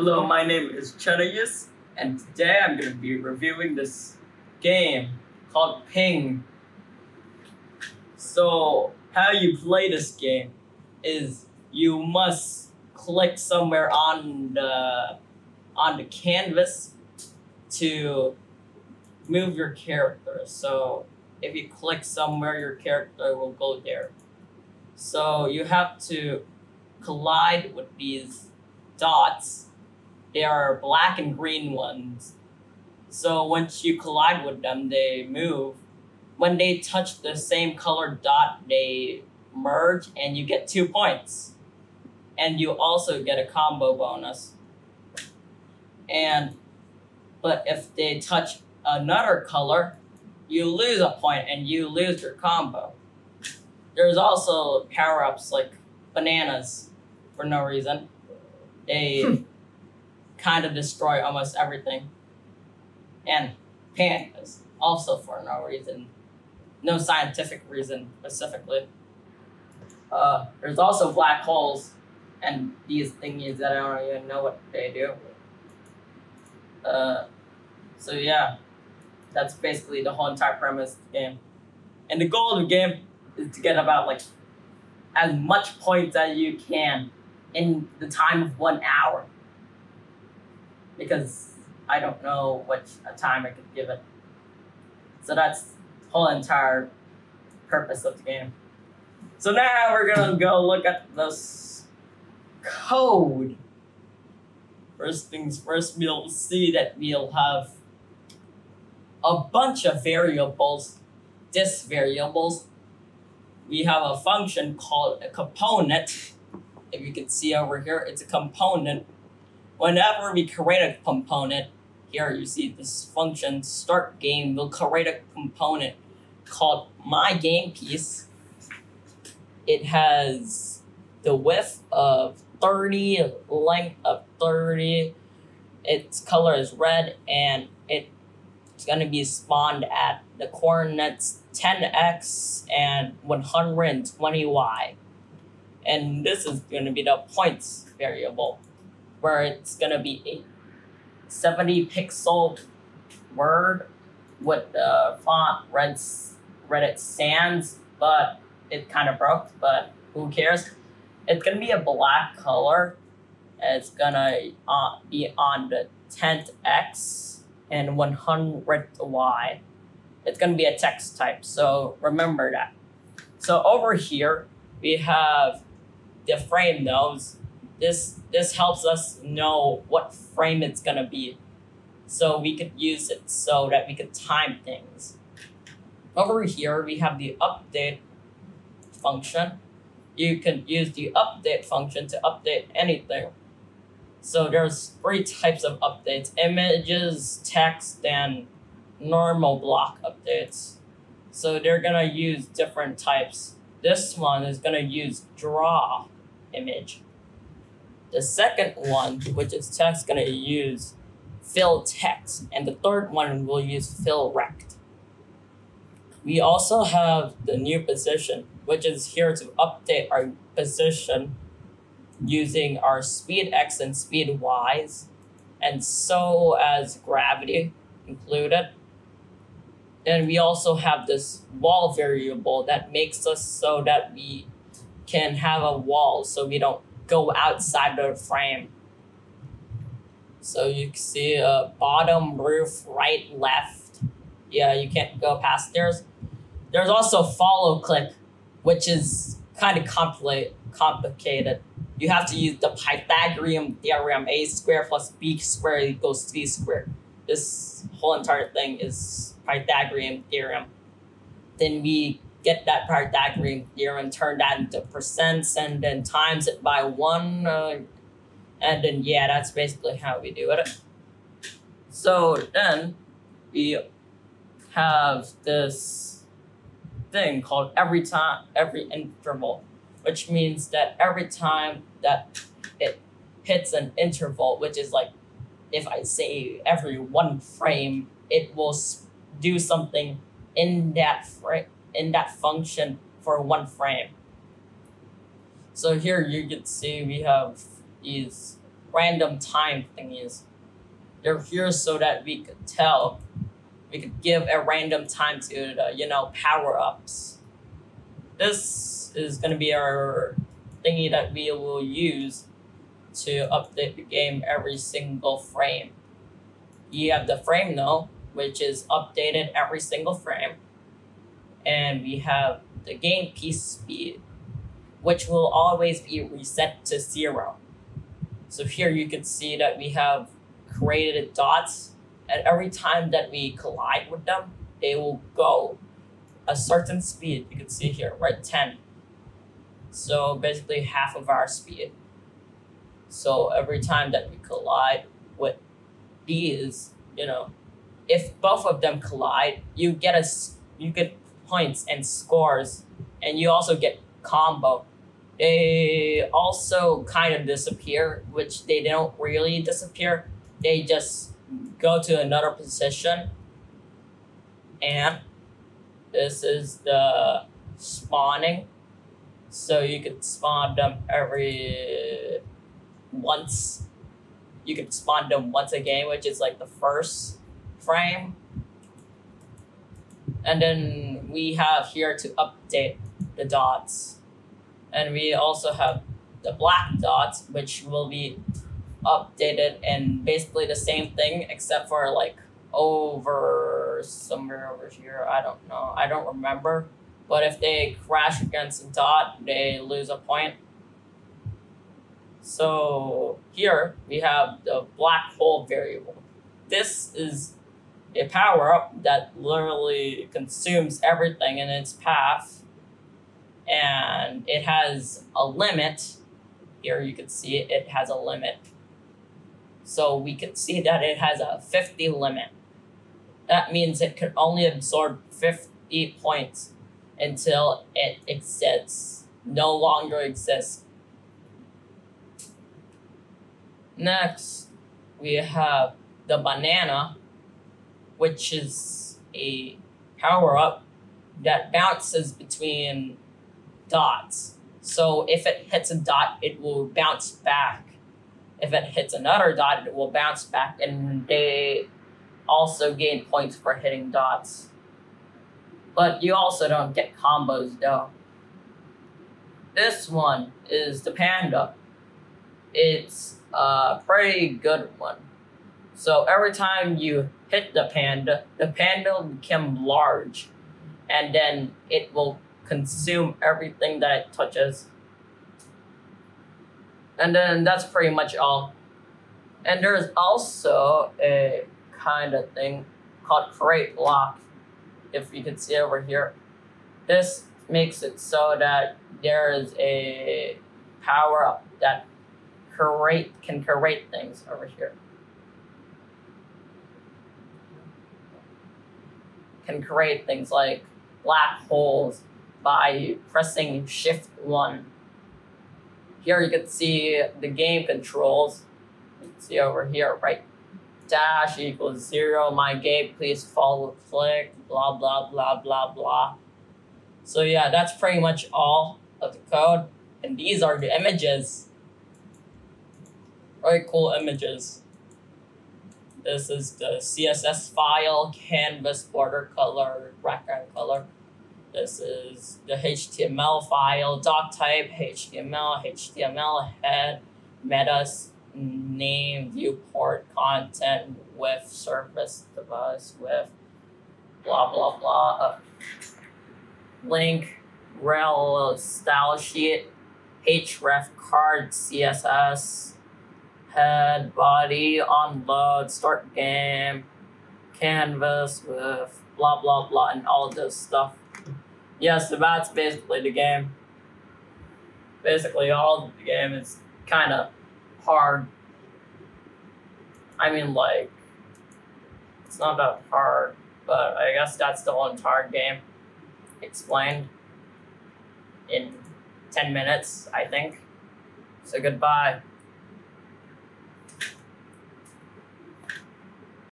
Hello, my name is Chenayus, and today I'm going to be reviewing this game called Ping. So, how you play this game is you must click somewhere on the canvas to move your character. So, if you click somewhere, your character will go there. So, you have to collide with these dots. They are black and green ones. So once you collide with them, they move. When they touch the same colored dot, they merge and you get 2 points. And you also get a combo bonus. But if they touch another color, you lose a point and you lose your combo. There's also power-ups like bananas for no reason. They kind of destroy almost everything. And pandas, also for no reason. No scientific reason, specifically. There's also black holes and these thingies that I don't even know what they do. So yeah, that's basically the whole entire premise of the game. And the goal of the game is to get about like as much points as you can in the time of 1 hour. Because I don't know what time I could give it. So that's the whole entire purpose of the game. So now we're gonna go look at this code. First things first, we'll see that we'll have a bunch of variables, dis variables. We have a function called a component. If you can see over here, it's a component. Whenever we create a component, here you see this function start game, we'll create a component called MyGamePiece. It has the width of 30, length of 30, its color is red, and it's gonna be spawned at the coordinates 10x and 120y. And this is gonna be the points variable, where it's gonna be a 70-pixel word with the font Reddit Sans, but it kind of broke, but who cares? It's gonna be a black color. It's gonna be on the 10x and 100y. It's gonna be a text type, so remember that. So over here, we have the frame nodes. This helps us know what frame it's gonna be, so we could use it so that we could time things. Over here, we have the update function. You can use the update function to update anything. So there's 3 types of updates: images, text, and normal block updates. So they're gonna use different types. This one is gonna use draw image. The second one, which is text, gonna use fill text, and the third one will use fill rect. We also have the new position, which is here to update our position using our speed x and speed y's, and so as gravity included. Then we also have this wall variable that makes us so that we can have a wall so we don't go outside the frame. So you can see bottom, roof, right, left. Yeah, you can't go past theirs. There's also follow click, which is kind of complicated. You have to use the Pythagorean theorem, a² + b² = c². This whole entire thing is Pythagorean theorem. Then we get that Pythagorean theorem, turn that into percents, and then times it by 1. And then, yeah, that's basically how we do it. So then we have this thing called every interval, which means that every time that it hits an interval, which is like if I say every 1 frame, it will do something in that frame, in that function for 1 frame. So here you can see we have these random time thing is. They're here so that we could tell, we could give a random time to the, power-ups. This is going to be our thingy that we will use to update the game every single frame. You have the frame now, which is updated every single frame. And we have the game piece speed, which will always be reset to 0. So here you can see that we have created dots, and every time that we collide with them, they will go a certain speed. You can see here, right, 10. So basically half of our speed. So every time that we collide with these, if both of them collide, you get points and scores, and you also get combo. They also kind of disappear, which they don't really disappear. They just go to another position, and this is the spawning. So you could spawn them every once. You could spawn them once a game, which is like the first frame. And then we have here to update the dots. And we also have the black dots, which will be updated and basically the same thing, except for like over somewhere over here. I don't know. I don't remember. But if they crash against a dot, they lose a point. So here we have the black hole variable. This is a power-up that literally consumes everything in its path. And it has a limit. Here you can see it has a limit. So we can see that it has a 50 limit. That means it can only absorb 50 points until it exists, no longer exists. Next, we have the banana, which is a power-up that bounces between dots. So if it hits a dot, it will bounce back. If it hits another dot, it will bounce back, and they also gain points for hitting dots. But you also don't get combos though. This one is the panda. It's a pretty good one. So every time you hit the panda will become large, and then it will consume everything that it touches. And then that's pretty much all. And there's also a kind of thing called crate lock, if you can see over here. This makes it so that there is a power up that can create things over here. Can create things like black holes by pressing Shift 1. Here you can see the game controls. You can see over here, right? Dash = 0. My game, please follow, click, blah, blah, blah, blah, blah. So yeah, that's pretty much all of the code. And these are the images. Very cool images. This is the CSS file, canvas, border color, background color. This is the HTML file, doc type, HTML, HTML head, metas, name, viewport, content, with service device, with blah, blah, blah, link, rel, style sheet, href card, CSS, head, body, onload, start game, canvas with blah, blah, blah, and all this stuff. Yeah, so that's basically the game. Basically all of the game is kind of hard. I mean, like, it's not that hard, but I guess that's the whole entire game explained in 10 minutes, I think. So goodbye.